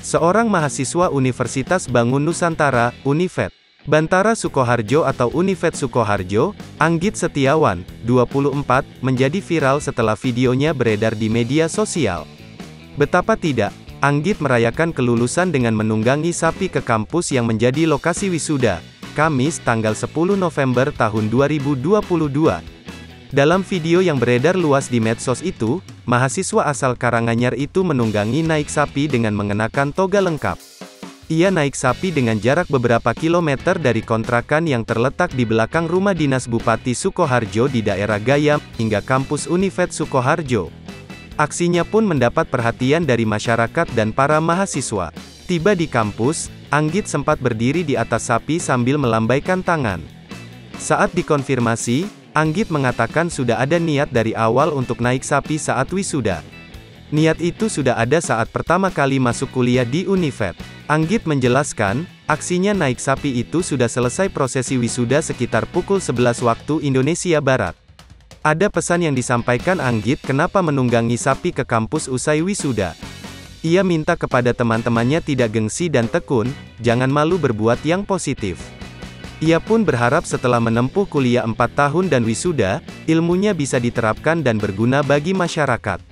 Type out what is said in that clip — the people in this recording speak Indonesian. Seorang mahasiswa Universitas Bangun Nusantara, Univet Bantara Sukoharjo atau Univet Sukoharjo, Anggit Setiawan, 24, menjadi viral setelah videonya beredar di media sosial. Betapa tidak, Anggit merayakan kelulusan dengan menunggangi sapi ke kampus yang menjadi lokasi wisuda, Kamis tanggal 10 November tahun 2022. Dalam video yang beredar luas di medsos itu, mahasiswa asal Karanganyar itu menunggangi naik sapi dengan mengenakan toga lengkap. Ia naik sapi dengan jarak beberapa kilometer dari kontrakan yang terletak di belakang rumah dinas Bupati Sukoharjo di daerah Gayam, hingga kampus Univet Sukoharjo. Aksinya pun mendapat perhatian dari masyarakat dan para mahasiswa. Tiba di kampus, Anggit sempat berdiri di atas sapi sambil melambaikan tangan. Saat dikonfirmasi, Anggit mengatakan sudah ada niat dari awal untuk naik sapi saat wisuda. Niat itu sudah ada saat pertama kali masuk kuliah di Univet. Anggit menjelaskan, aksinya naik sapi itu sudah selesai prosesi wisuda sekitar pukul 11 waktu Indonesia Barat. Ada pesan yang disampaikan Anggit kenapa menunggangi sapi ke kampus usai wisuda. Ia minta kepada teman-temannya tidak gengsi dan tekun, jangan malu berbuat yang positif. Ia pun berharap setelah menempuh kuliah 4 tahun dan wisuda, ilmunya bisa diterapkan dan berguna bagi masyarakat.